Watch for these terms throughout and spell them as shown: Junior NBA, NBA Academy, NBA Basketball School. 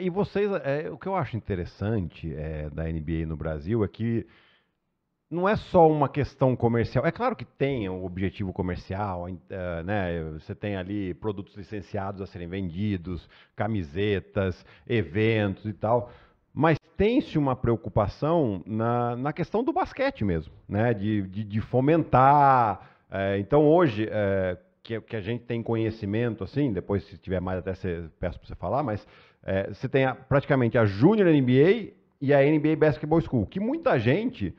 E vocês, o que eu acho interessante da NBA no Brasil é que não é só uma questão comercial. É claro que tem um objetivo comercial, né? Você tem ali produtos licenciados a serem vendidos, camisetas, eventos e tal, mas tem-se uma preocupação na questão do basquete mesmo, né? De fomentar. Então hoje, que a gente tem conhecimento, assim, depois se tiver mais até peço para você falar, mas você tem praticamente a Junior NBA e a NBA Basketball School, que muita gente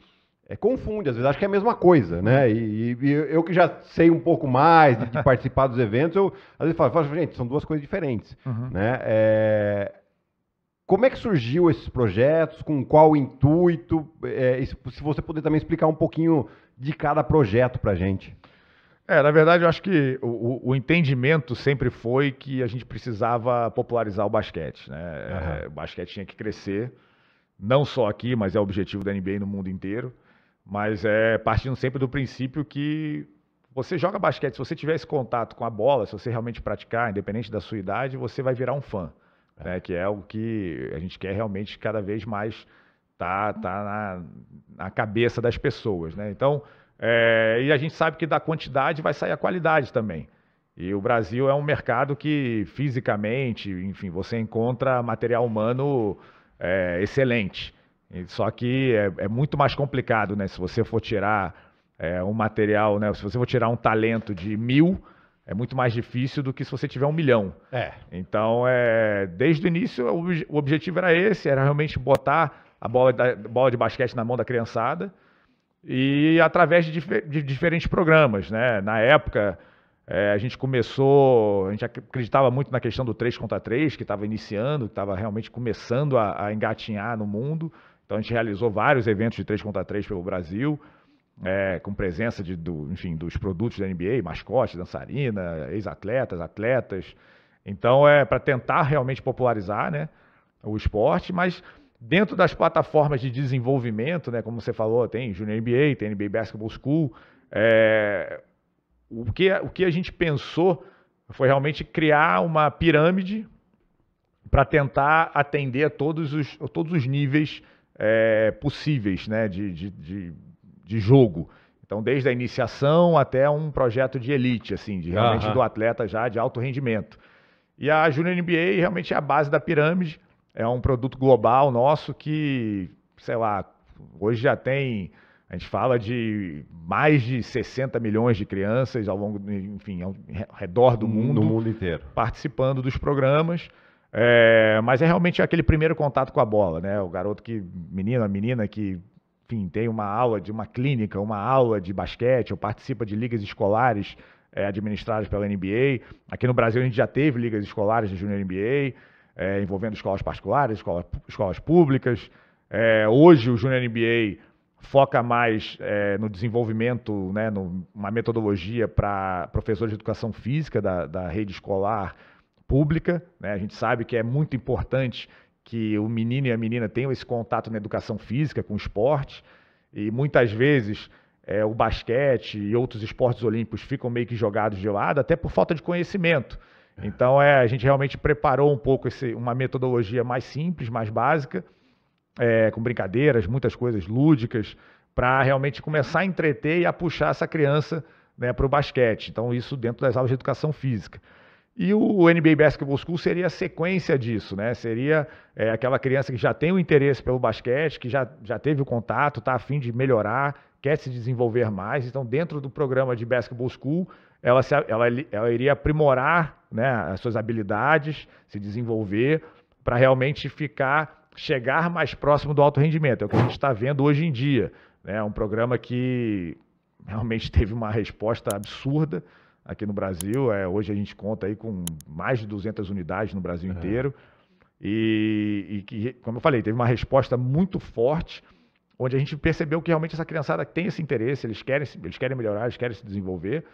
confunde, às vezes acha que é a mesma coisa, né? E eu que já sei um pouco mais de participar dos eventos, eu às vezes falo, gente, são duas coisas diferentes, né? Como é que surgiu esses projetos, com qual intuito? Se você puder também explicar um pouquinho de cada projeto para a gente. Na verdade, eu acho que o entendimento sempre foi que a gente precisava popularizar o basquete, né? Uhum. O basquete tinha que crescer, não só aqui, mas é o objetivo da NBA no mundo inteiro, mas partindo sempre do princípio que você joga basquete, se você tiver esse contato com a bola, se você realmente praticar, independente da sua idade, você vai virar um fã, né? Que é o que a gente quer realmente cada vez mais tá na cabeça das pessoas, né? Então... e a gente sabe que da quantidade vai sair a qualidade também. E o Brasil é um mercado que fisicamente, enfim, você encontra material humano excelente. Só que é muito mais complicado, né? Se você for tirar um material, né? Se você for tirar um talento de 1000, é muito mais difícil do que se você tiver 1 milhão. Então, desde o início, o objetivo era esse, era realmente botar a bola de basquete na mão da criançada. E através de diferentes programas, né? Na época, a gente acreditava muito na questão do 3 contra 3, que estava iniciando, que estava realmente começando a engatinhar no mundo. Então a gente realizou vários eventos de 3 contra 3 pelo Brasil, com presença dos produtos da NBA, mascotes, dançarina, ex-atletas, atletas. Então para tentar realmente popularizar, né, o esporte, mas... Dentro das plataformas de desenvolvimento, né, como você falou, tem Junior NBA, tem NBA Basketball School, o que a gente pensou foi realmente criar uma pirâmide para tentar atender a todos os níveis possíveis, né, de jogo. Então, desde a iniciação até um projeto de elite, assim, realmente do atleta já de alto rendimento. E a Junior NBA realmente é a base da pirâmide. É um produto global nosso que, sei lá, hoje já tem, a gente fala de mais de 60 milhões de crianças ao redor do mundo. Do mundo inteiro. Participando dos programas. Mas é realmente aquele primeiro contato com a bola, né? O garoto menino, a menina que, enfim, tem uma aula de uma clínica, uma aula de basquete, ou participa de ligas escolares administradas pela NBA. Aqui no Brasil a gente já teve ligas escolares de Junior NBA, envolvendo escolas particulares, escolas públicas. Hoje o Junior NBA foca mais no desenvolvimento, né, numa metodologia para professores de educação física da rede escolar pública, né? A gente sabe que é muito importante que o menino e a menina tenham esse contato na educação física, com o esporte, e muitas vezes o basquete e outros esportes olímpicos ficam meio que jogados de lado, até por falta de conhecimento. Então, a gente realmente preparou um pouco uma metodologia mais simples, mais básica, com brincadeiras, muitas coisas lúdicas, para realmente começar a entreter e a puxar essa criança, né, para o basquete. Então, isso dentro das aulas de educação física. E o NBA Basketball School seria a sequência disso, né? Seria aquela criança que já tem o interesse pelo basquete, que já teve o contato, está a fim de melhorar, quer se desenvolver mais. Então, dentro do programa de Basketball School, ela iria aprimorar, né, as suas habilidades, se desenvolver, para realmente chegar mais próximo do alto rendimento. É o que a gente está vendo hoje em dia, né? Um programa que realmente teve uma resposta absurda aqui no Brasil. Hoje a gente conta aí com mais de 200 unidades no Brasil inteiro. E que, como eu falei, teve uma resposta muito forte, onde a gente percebeu que realmente essa criançada tem esse interesse, eles querem melhorar, eles querem se desenvolver.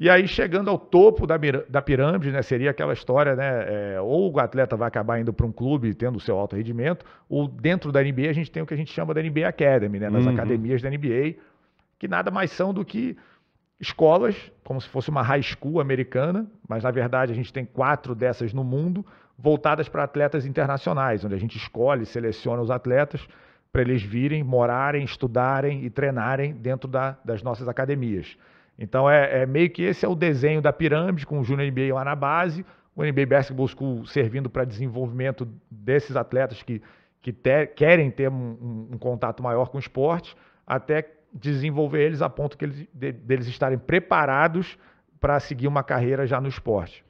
E aí, chegando ao topo da pirâmide, né, seria aquela história, né, ou o atleta vai acabar indo para um clube tendo o seu alto rendimento, ou dentro da NBA a gente tem o que a gente chama da NBA Academy, né, nas academias da NBA, que nada mais são do que escolas, como se fosse uma high school americana, mas na verdade a gente tem 4 dessas no mundo, voltadas para atletas internacionais, onde a gente escolhe, seleciona os atletas para eles virem, morarem, estudarem e treinarem dentro das nossas academias. Então, meio que esse é o desenho da pirâmide, com o Junior NBA lá na base, o NBA Basketball School servindo para desenvolvimento desses atletas que querem ter um contato maior com o esporte, até desenvolver eles a ponto que deles estarem preparados para seguir uma carreira já no esporte.